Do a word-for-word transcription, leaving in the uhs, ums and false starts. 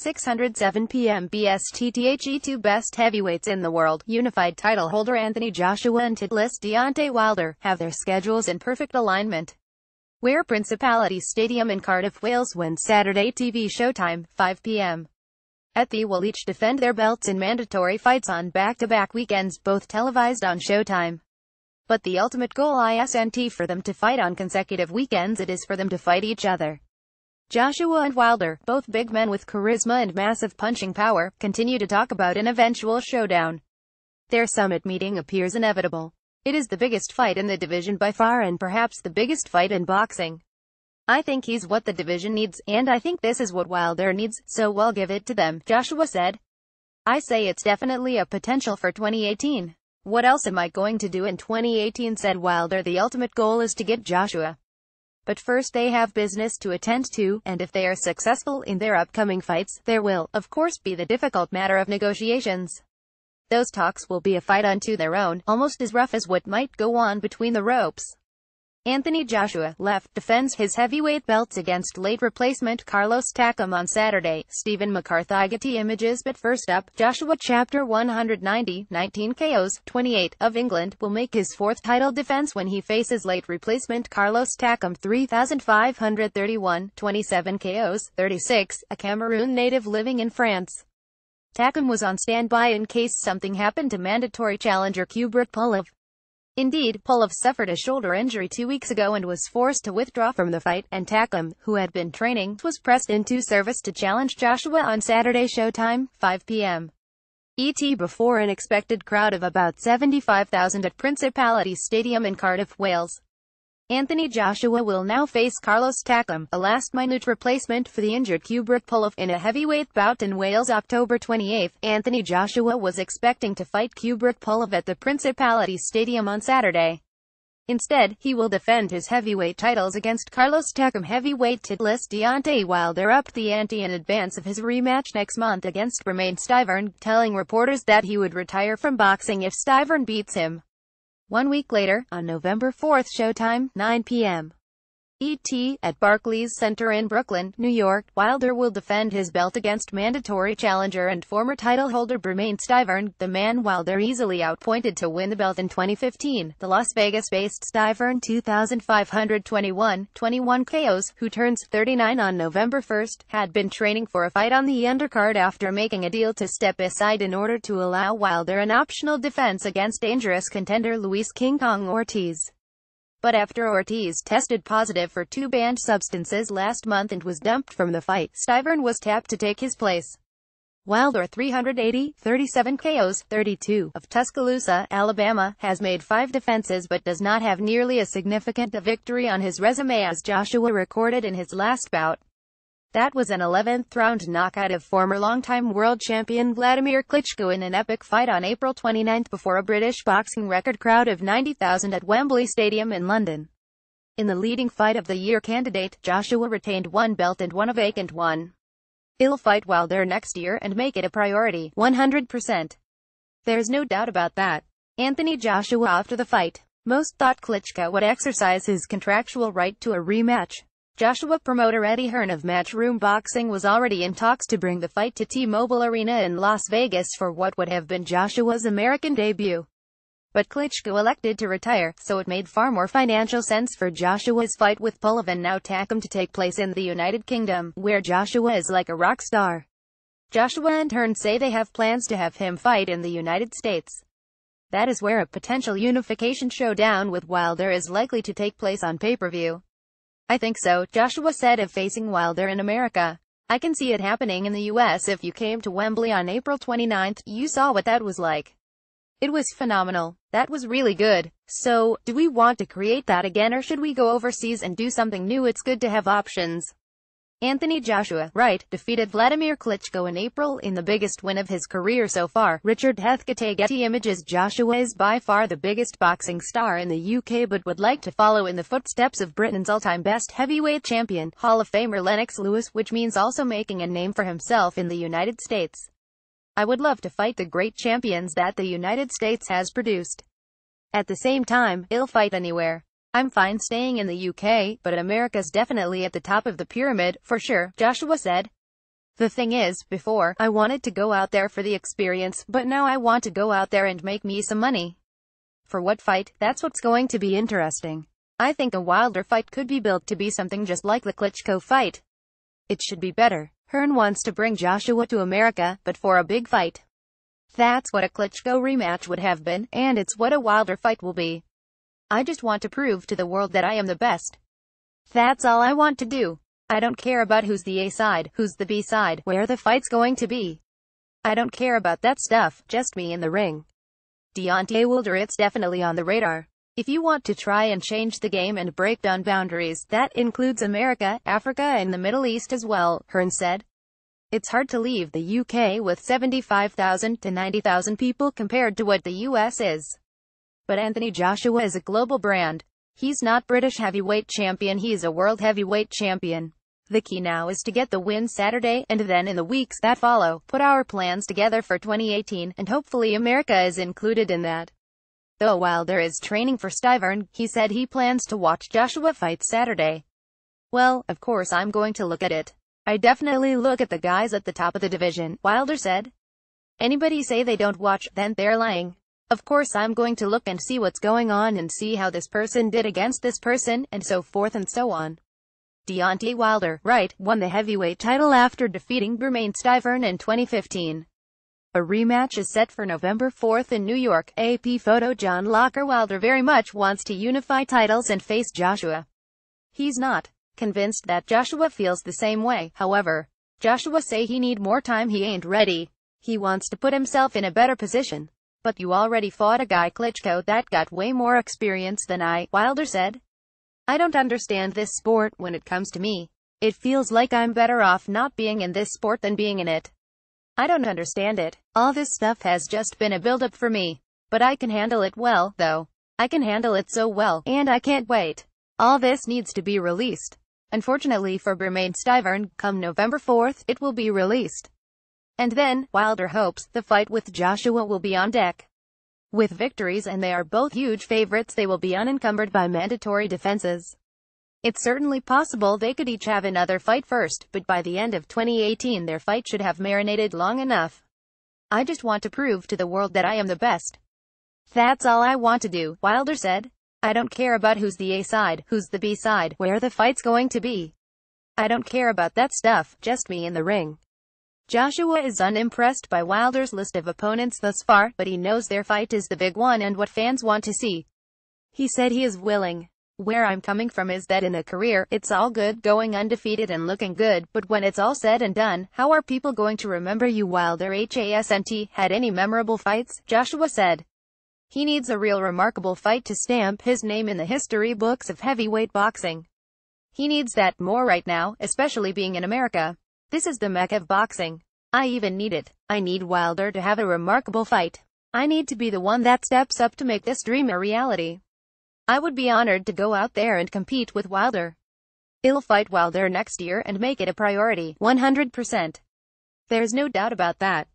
six oh seven p m B S T T H E two best heavyweights in the world, unified title holder Anthony Joshua and titleless Deontay Wilder, have their schedules in perfect alignment. Where Principality Stadium in Cardiff, Wales when Saturday T V showtime, five p m at the will each defend their belts in mandatory fights on back-to-back weekends, both televised on Showtime. But the ultimate goal isn't for them to fight on consecutive weekends, it is for them to fight each other. Joshua and Wilder, both big men with charisma and massive punching power, continue to talk about an eventual showdown. Their summit meeting appears inevitable. It is the biggest fight in the division by far and perhaps the biggest fight in boxing. I think he's what the division needs, and I think this is what Wilder needs, so we'll give it to them, Joshua said. I say it's definitely a potential for twenty eighteen. What else am I going to do in twenty eighteen, said Wilder. The ultimate goal is to get Joshua. But first they have business to attend to, and if they are successful in their upcoming fights, there will, of course, be the difficult matter of negotiations. Those talks will be a fight unto their own, almost as rough as what might go on between the ropes. Anthony Joshua, left, defends his heavyweight belts against late replacement Carlos Takam on Saturday, Stephen McCarthy. Images. But first up, Joshua chapter one ninety, nineteen K Os, twenty-eight, of England, will make his fourth title defense when he faces late replacement Carlos Takam, three thousand five hundred thirty-one, twenty-seven K Os, thirty-six, a Cameroon native living in France. Takam was on standby in case something happened to mandatory challenger Kubrat Pulev. Indeed, Pulev suffered a shoulder injury two weeks ago and was forced to withdraw from the fight, and Takam, who had been training, was pressed into service to challenge Joshua on Saturday showtime, five p m E T before an expected crowd of about seventy-five thousand at Principality Stadium in Cardiff, Wales. Anthony Joshua will now face Carlos Takam, a last-minute replacement for the injured Kubrat Pulev, in a heavyweight bout in Wales October twenty-eighth. Anthony Joshua was expecting to fight Kubrat Pulev at the Principality Stadium on Saturday. Instead, he will defend his heavyweight titles against Carlos Takam. Heavyweight titleless Deontay Wilder upped the ante in advance of his rematch next month against Bermane Stiverne, telling reporters that he would retire from boxing if Stiverne beats him. One week later, on November fourth showtime, nine p m E T, at Barclays Center in Brooklyn, New York, Wilder will defend his belt against mandatory challenger and former title holder Bermane Stiverne, the man Wilder easily outpointed to win the belt in twenty fifteen, the Las Vegas-based Stiverne, two thousand five hundred twenty-one, twenty-one K Os, who turns thirty-nine on November first, had been training for a fight on the undercard after making a deal to step aside in order to allow Wilder an optional defense against dangerous contender Luis King Kong Ortiz. But after Ortiz tested positive for two banned substances last month and was dumped from the fight, Stiverne was tapped to take his place. Wilder, three hundred eighty, thirty-seven K Os, thirty-two, of Tuscaloosa, Alabama, has made five defenses but does not have nearly as significant a victory on his resume as Joshua recorded in his last bout. That was an eleventh round knockout of former longtime world champion Vladimir Klitschko in an epic fight on April twenty-ninth before a British boxing record crowd of ninety thousand at Wembley Stadium in London. In the leading fight of the year candidate, Joshua retained one belt and won a vacant one. He'll fight Wilder next year and make it a priority, one hundred percent. There's no doubt about that. Anthony Joshua. After the fight, most thought Klitschko would exercise his contractual right to a rematch. Joshua promoter Eddie Hearn of Matchroom Boxing was already in talks to bring the fight to T-Mobile Arena in Las Vegas for what would have been Joshua's American debut. But Klitschko elected to retire, so it made far more financial sense for Joshua's fight with Pulev and now Takam to take place in the United Kingdom, where Joshua is like a rock star. Joshua and Hearn say they have plans to have him fight in the United States. That is where a potential unification showdown with Wilder is likely to take place on pay-per-view. I think so, Joshua said of facing Wilder in America. I can see it happening in the U S If you came to Wembley on April twenty-ninth, you saw what that was like. It was phenomenal. That was really good. So, do we want to create that again, or should we go overseas and do something new? It's good to have options. Anthony Joshua, right, defeated Vladimir Klitschko in April in the biggest win of his career so far. Richard Heathcote. Getty Images. Joshua is by far the biggest boxing star in the U K but would like to follow in the footsteps of Britain's all-time best heavyweight champion, Hall of Famer Lennox Lewis, which means also making a name for himself in the United States. I would love to fight the great champions that the United States has produced. At the same time, he'll fight anywhere. I'm fine staying in the U K, but America's definitely at the top of the pyramid, for sure, Joshua said. The thing is, before, I wanted to go out there for the experience, but now I want to go out there and make me some money. For what fight? That's what's going to be interesting. I think a Wilder fight could be built to be something just like the Klitschko fight. It should be better. Hearn wants to bring Joshua to America, but for a big fight. That's what a Klitschko rematch would have been, and it's what a Wilder fight will be. I just want to prove to the world that I am the best. That's all I want to do. I don't care about who's the A-side, who's the B-side, where the fight's going to be. I don't care about that stuff, just me in the ring. Deontay Wilder, it's definitely on the radar. If you want to try and change the game and break down boundaries, that includes America, Africa and the Middle East as well, Hearn said. It's hard to leave the U K with seventy-five thousand to ninety thousand people compared to what the U S is. But Anthony Joshua is a global brand. He's not British heavyweight champion, he's a world heavyweight champion. The key now is to get the win Saturday, and then in the weeks that follow, put our plans together for twenty eighteen, and hopefully America is included in that. Though Wilder is training for Stiverne, he said he plans to watch Joshua fight Saturday. Well, of course I'm going to look at it. I definitely look at the guys at the top of the division, Wilder said. Anybody say they don't watch, then they're lying. Of course I'm going to look and see what's going on and see how this person did against this person, and so forth and so on. Deontay Wilder, right, won the heavyweight title after defeating Bermane Stiverne in twenty fifteen. A rematch is set for November fourth in New York. A P photo, John Locker. Wilder very much wants to unify titles and face Joshua. He's not convinced that Joshua feels the same way, however. Joshua say he need more time, he ain't ready. He wants to put himself in a better position. But you already fought a guy Klitschko that got way more experience than I, Wilder said. I don't understand this sport when it comes to me. It feels like I'm better off not being in this sport than being in it. I don't understand it. All this stuff has just been a build-up for me. But I can handle it well, though. I can handle it so well, and I can't wait. All this needs to be released. Unfortunately for Bermane Stiverne, come November fourth, it will be released. And then, Wilder hopes, the fight with Joshua will be on deck. With victories, and they are both huge favorites, they will be unencumbered by mandatory defenses. It's certainly possible they could each have another fight first, but by the end of twenty eighteen their fight should have marinated long enough. I just want to prove to the world that I am the best. That's all I want to do, Wilder said. I don't care about who's the A-side, who's the B-side, where the fight's going to be. I don't care about that stuff, just me in the ring. Joshua is unimpressed by Wilder's list of opponents thus far, but he knows their fight is the big one and what fans want to see. He said he is willing. Where I'm coming from is that in a career, it's all good going undefeated and looking good, but when it's all said and done, how are people going to remember you? Wilder hasn't had any memorable fights, Joshua said. He needs a real remarkable fight to stamp his name in the history books of heavyweight boxing. He needs that more right now, especially being in America. This is the mecca of boxing. I even need it. I need Wilder to have a remarkable fight. I need to be the one that steps up to make this dream a reality. I would be honored to go out there and compete with Wilder. I'll fight Wilder next year and make it a priority, one hundred percent. There's no doubt about that.